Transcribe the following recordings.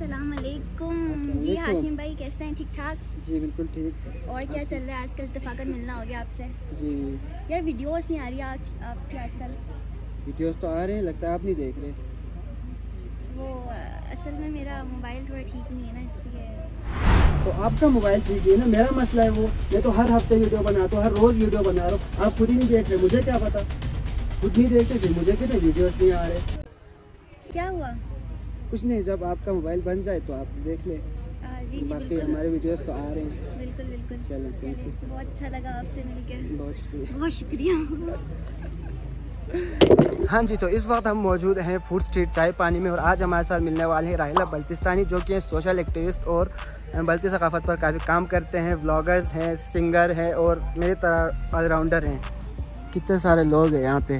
अस्सलाम वालेकुम जी हाशिम भाई, कैसे हैं? ठीक ठाक जी, बिल्कुल ठीक। और क्या चल रहा है आजकल? इत्तेफाकन मिलना हो गया आपसे जी। यार वीडियोस नहीं आ रही आज आपके? आजकल वीडियोस तो आ रहे हैं, लगता है आप नहीं देख रहे। वो असल में मेरा मोबाइल थोड़ा ठीक नहीं है ना, इसलिए। तो आपका मोबाइल ठीक है ना, मेरा मसला है वो। मैं तो हर हफ्ते वीडियो बनाता हूँ, हर रोज़ वीडियो बना रहा हूँ, आप खुद ही नहीं देख रहे। मुझे क्या पता, खुद नहीं देखते थे मुझे कितने वीडियोस नहीं आ रहे। क्या हुआ? कुछ नहीं, जब आपका मोबाइल बन जाए तो आप देख ले। जी जी, बाकी हमारे वीडियोस तो आ रहे हैं। बिल्कुल बिल्कुल। चलो बहुत अच्छा लगा आपसे मिलकर। बहुत शुक्रिया। हाँ जी, तो इस वक्त हम मौजूद हैं फूड स्ट्रीट चाय पानी में, और आज हमारे साथ मिलने वाले हैं राहिला बल्तिस्तानी, जो कि सोशल एक्टिविस्ट और बल्ती सकाफत पर काफ़ी काम करते हैं, व्लॉगर्स हैं, सिंगर हैं और मेरी तरह ऑलराउंडर हैं। कितने सारे लोग हैं यहाँ पे।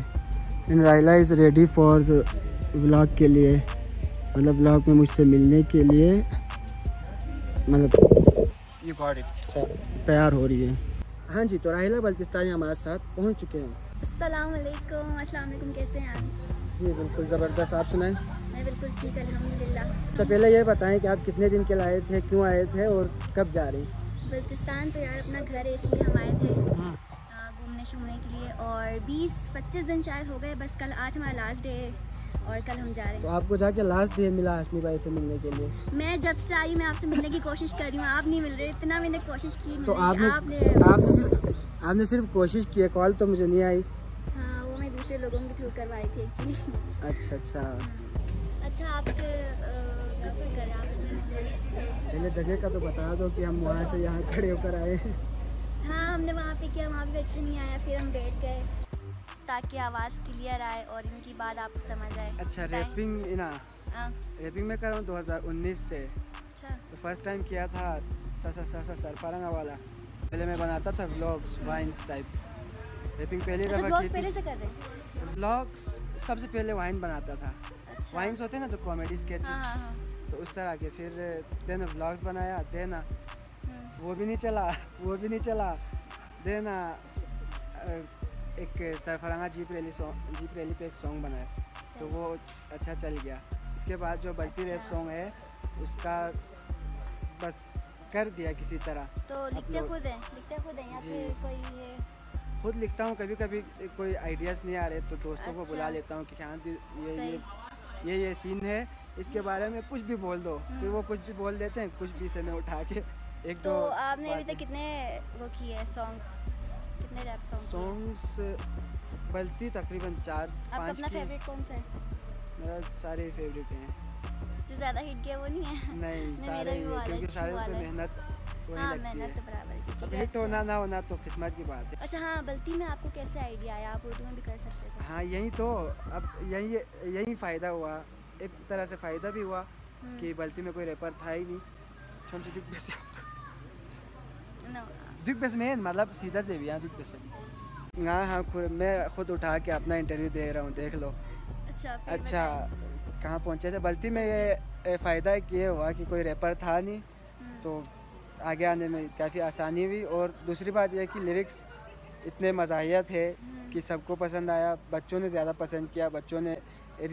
एंड राहिला इज़ रेडी फॉर व्लॉग के लिए, मतलब व्लॉग में मुझसे मिलने के लिए, मतलब यू गॉट इट, तैयार हो रही है। हाँ जी, तो राहिला बल्तिस्तानी हमारे साथ पहुँच चुके हैं। अस्सलाम वालेकुम। अस्सलाम वालेकुम, कैसे हैं आप? जी बिल्कुल ज़बरदस्त, आप सुनाएं? मैं बिल्कुल ठीक, अल्हम्दुलिल्लाह। अच्छा पहले ये बताएं कि आप कितने दिन के लिए आए थे, क्यों आए थे और कब जा रही हैं? बल्तिस्तान तो यार अपना घर है, इसलिए हम आए थे घूमने शूमने के लिए, और 20-25 दिन शायद हो गए बस। कल, आज हमारा लास्ट डे है और कल हम जा रहे हैं। तो आपको जाके लास्ट डे मिला हाशमी भाई से मिलने के लिए? मैं जब से आई मैं आपसे मिलने की कोशिश कर रही हूँ, आप नहीं मिल रहे। इतना मैंने कोशिश की। तो आपने सिर्फ कोशिश की है, कॉल तो मुझे नहीं आई। हाँ, वो मैं दूसरे लोगों के थ्रू करवाई थी एक्चुअली। अच्छा अच्छा। हाँ। अच्छा, आप कब से कर पहले जगह का तो बता दो कि हम वहाँ से यहाँ खड़े होकर आए। हाँ, हमने वहाँ पे किया, वहाँ पे अच्छा नहीं आया, फिर हम बैठ गए ताकि आवाज़ क्लियर आए और इनकी बात आपको समझ आए। अच्छा, रैपिंग है ना? रैपिंग मैं कर रहा हूँ 2019 से। अच्छा। तो फर्स्ट टाइम किया था सरपारंगा वाला। पहले मैं बनाता था व्लॉग्स, वाइन्स टाइप। रैपिंग पहली दफ़ा की थी। व्लॉग्स सबसे पहले वाइन बनाता था। अच्छा। वाइन्स होते हैं ना जो कॉमेडी स्केचेस, तो उस तरह के। फिर देना व्लॉग्स बनाया, देना वो भी नहीं चला, देना एक सरफराना जीप रैली पे एक सॉन्ग बनाया, तो वो अच्छा चल गया। इसके बाद जो बल्ती रैप सॉन्ग है उसका बस कर दिया किसी तरह। तो लिखते खुद हैं या फिर कोई ये? खुद लिखता हूँ, कभी कभी कोई आइडियाज़ नहीं आ रहे तो दोस्तों को बुला लेता हूँ कि हाँ ये सीन है, इसके बारे में कुछ भी बोल दो। फिर वो कुछ भी बोल देते हैं, कुछ भी से मैं उठा के एक दो। तो आपने अभी तक कितने वो किए सॉन्ग्स, कितने रैप सॉन्ग्स? बल्ती तकरीबन 4-5। अपना फेवरेट कौन सा है? मेरा सारे फेवरेट हैं। जो ज़्यादा हिट गया वो नहीं है? नहीं, सारे ही, क्योंकि सारे तो मेहनत वही लगती है। अब हिट होना ना होना तो किस्मत की बात है। अच्छा हाँ, बल्ती में आपको कैसे आइडिया आया? आप उर्दू में भी कर सकते थे। हाँ, यही तो, अब यही फ़ायदा हुआ, एक तरह से फ़ायदा भी हुआ कि बल्ती में कोई रैपर था ही नहीं। मतलब सीधा से भी हाँ, मैं खुद उठा के अपना इंटरव्यू दे रहा हूँ, देख लो। अच्छा कहाँ पहुँचे थे? बल्कि में ये फ़ायदा ये हुआ कि कोई रैपर था नहीं, तो आगे आने में काफ़ी आसानी हुई। और दूसरी बात यह कि लिरिक्स इतने मज़ाहिया थे कि सबको पसंद आया। बच्चों ने ज़्यादा पसंद किया, बच्चों ने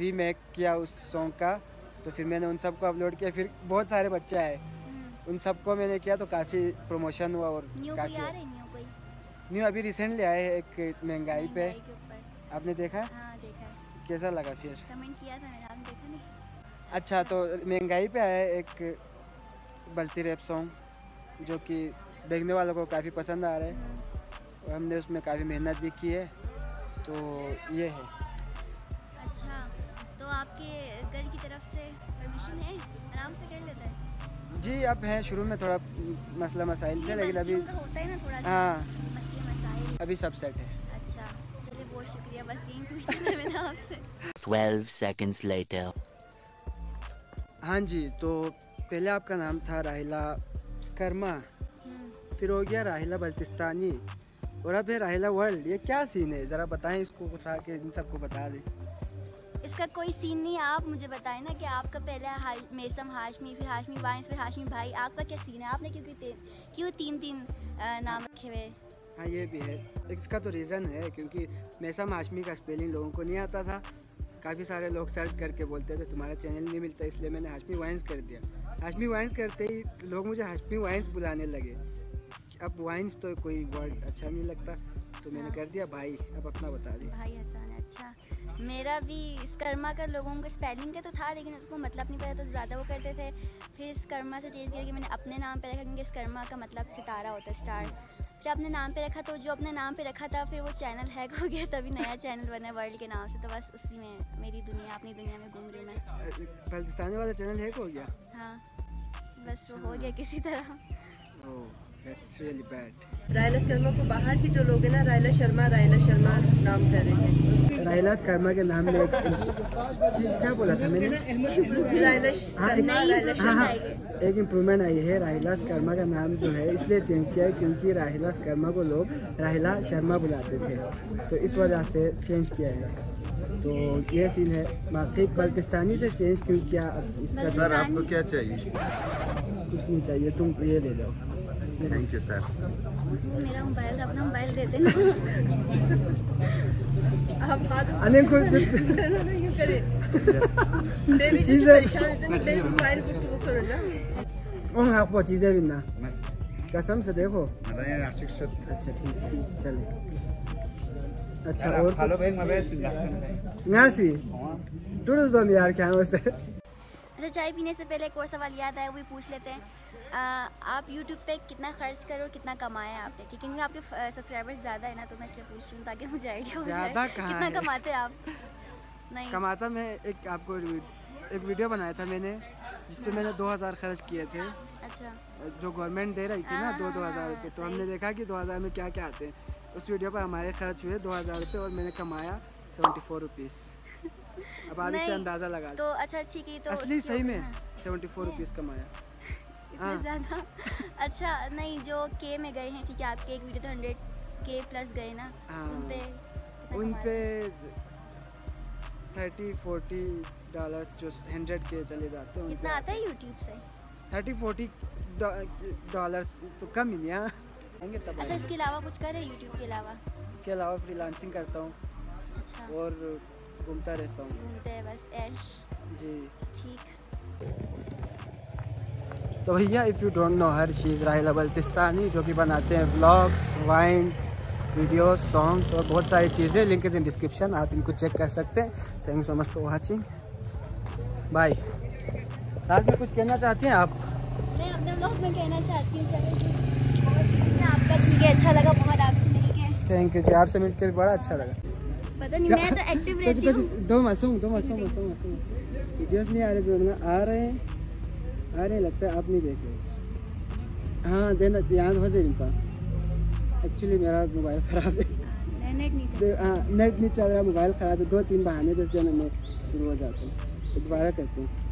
रीमेक किया उस सॉन्ग का, तो फिर मैंने उन सबको अपलोड किया। फिर बहुत सारे बच्चे आए, उन सबको मैंने किया, तो काफ़ी प्रमोशन हुआ। और न्यू अभी रिसेंटली आए है एक महंगाई पे, आपने देखा? हाँ, देखा। कैसा लगा फिर? कमेंट किया था मैंने, आपने देखा नहीं? अच्छा, तो महंगाई पे आया एक बल्ती रैप सॉन्ग जो कि देखने वालों को काफ़ी पसंद आ रहा है, और हमने उसमें काफ़ी मेहनत भी की है, तो ये है। अच्छा, तो आपके घर की तरफ से परमिशन है? आराम से कर लेता है जी। अब हैं, शुरू में थोड़ा मसला मसाइल थे, लेकिन अभी होता है ना थोड़ा। हाँ, अभी सब सेट है। अच्छा चलिए, बहुत शुक्रिया, बस यही पूछना है मैंने आपसे। 12 seconds later। हाँ जी, तो पहले आपका नाम था राहिला कर्मा, फिर हो गया राहिला बल्तिस्तानी, और अब है राहिला वर्ल्ड। ये क्या सीन है, ज़रा बताएं इसको, उठा के इन सबको बता दें। इसका कोई सीन नहीं है, आप मुझे बताएं ना कि आपका पहला मेसम हाशमी, फिर हाशमी वाइन्स, फिर हाशमी भाई, आपका क्या सीन है? आपने क्यों तीन नाम रखे हुए? हाँ, ये भी है। इसका तो रीज़न है क्योंकि मेसम हाशमी का स्पेलिंग लोगों को नहीं आता था, काफ़ी सारे लोग सर्च करके बोलते थे तुम्हारा चैनल नहीं मिलता, इसलिए मैंने हाशमी वाइन्स कर दिया। हाशमी वाइन्स करते ही लोग मुझे हाशमी वाइन्स बुलाने लगे। अब वाइन्स तो कोई वर्ड अच्छा नहीं लगता, तो मैंने कर दिया भाई। अब अपना बता दिया भाई हसन। अच्छा, मेरा भी स्कर्मा का लोगों को स्पेलिंग का तो था, लेकिन उसको मतलब नहीं पता तो ज़्यादा वो करते थे। फिर स्कर्मा से चेंज करके मैंने अपने नाम पे रखा, क्योंकि स्कर्मा का मतलब सितारा होता है, स्टार। फिर अपने नाम पे रखा, तो जो अपने नाम पे रखा था फिर वो चैनल हैक हो गया, तभी नया चैनल बना वर्ल्ड के नाम से। तो बस उसी में मेरी दुनिया, अपनी दुनिया में घूम रही मैं। बल्तिस्तानी वाला चैनल हैक हो गया? हाँ, बस वो हो गया किसी तरह। That's really bad. राहिला शर्मा को बाहर के जो लोग हैं ना, राहिला शर्मा नाम कर रहे हैं। राहिला शर्मा के नाम में क्या बोला था मैंने? एक इम्प्रूवमेंट आई है। राहिला शर्मा का नाम जो है इसलिए चेंज किया है क्योंकि राहिला शर्मा को लोग राहिला शर्मा बुलाते थे, तो इस वजह से चेंज किया है। तो ये सीन है। बाकी बल्तिस्तानी से चेंज क्यों किया? सर आपको क्या चाहिए? कुछ नहीं चाहिए, तुम ये ले जाओ। Thank you sir. मेरा मोबाइल, अपना मोबाइल देते ना। आप बात यूँ करें। मोबाइल वो करो ना। उन आपको चीज़ें भी ना। कसम से देखो। अच्छा ठीक है, चले। अच्छा और हेलो यार क्या है? अच्छा, चाय पीने से पहले एक और सवाल याद आया, वो भी पूछ लेते हैं। आप YouTube पे कितना खर्च करो और कितना कमाया आपने? ठीक है, क्योंकि आपके सब्सक्राइबर्स ज़्यादा है ना, तो मैं इसलिए पूछ रही हूँ ताकि मुझे आइडिया हो जाए कितना कमाते आप। नहीं कमाता मैं, एक आपको एक वीडियो बनाया था मैंने जिसपे मैंने 2000 खर्च किए थे। अच्छा, जो गवर्नमेंट दे रही थी ना 2000 रुपये, तो हमने देखा कि 2000 में क्या क्या आते हैं। उस वीडियो पर हमारे खर्च हुए 2000 रुपये और मैंने कमाया 74 रुपीज़। अब आगे से अंदाज़ा लगा तो। अच्छा ठीक है, तो असली सही में 74 रुपीज़ कमाया। इतना ज़्यादा? अच्छा नहीं, जो के में गए हैं ठीक है, आपके एक वीडियो तो 100K+ गए ना, उन पे 30-40 डॉलर्स जो 100K चले जाते हैं। कितना आता है यूट्यूब से? 30-40 डॉलर्स तो कम ही नहीं आएंगे तब। अच्छा, इसके अलावा कुछ कर रहे हैं यूट्यूब के अलावा? इसके अलावा फ्रीलांसिंग करता हूँ और घूमता रहता हूँ। घूमते हैं बस, ऐश जी। ठीक। तो भैया, इफ़ यू डोंट नो हर चीज़ राहिला बल्तिस्तानी, जो कि बनाते हैं व्लॉग्स, वाइन्स, वीडियोस, सॉन्ग्स और बहुत सारी चीज़ें। लिंक इज इन डिस्क्रिप्शन, आप इनको चेक कर सकते हैं। Thank you so much for watching, bye. Last में कुछ कहना चाहते हैं आप? मैं अपने व्लॉग में कहना चाहती हूँ आपका ठीक है, अच्छा लगा बहुत आपसे मिलकर। थैंक यू जी, आपसे मिलकर बड़ा अच्छा लगा। पता नहीं, मैं तो एक्टिव रहती हूं। दो मासूम वीडियोस नहीं आ रहे, जो आ रहे हैं लगता है आप नहीं देख रहे। हाँ देना याद हो जाए, एक्चुअली मेरा मोबाइल ख़राब है, नेट नहीं चल रहा, मोबाइल ख़राब है। 2-3 बहाने बस देना, मैं शुरू हो जाता हूँ। दोबारा करते हैं।